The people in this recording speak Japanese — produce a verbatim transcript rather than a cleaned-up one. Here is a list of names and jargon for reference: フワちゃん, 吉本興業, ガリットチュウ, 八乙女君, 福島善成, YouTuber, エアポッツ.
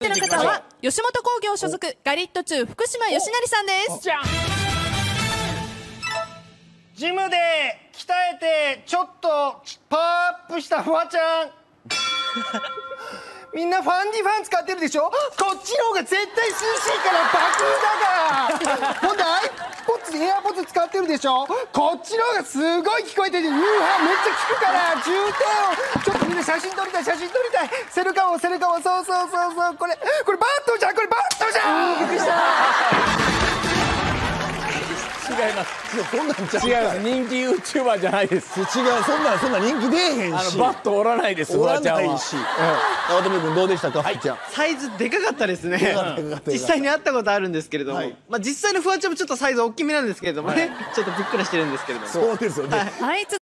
てる方は吉本興業所属ガリットチュウ福島よしなりさんです。じゃんジムで鍛えてちょっとパワーアップしたフワちゃんみんなファンディファン使ってるでしょ。こっちの方が絶対涼しいからバカだが今度 アイポッツ エアポッツ使ってるでしょ。こっちの方がすごい聞こえてて夕飯めっちゃ聞くから重点をちょっとみんな写真撮りたい写真撮りたい背中を背中をそうそうそうそうこれこれバットじゃんこれバットじゃんびっくりした違います。そんなんちゃう違う人気 YouTuber じゃないです違うそんなんそんな人気出えへんしバット折らないです折らないし。八乙女君どうでしたか。はい、サイズでかかったですね。実際に会ったことあるんですけれども、まあ実際のフワちゃんもちょっとサイズ大きめなんですけれどもね、ちょっとびっくりしてるんですけれども。そうですよね。はい、続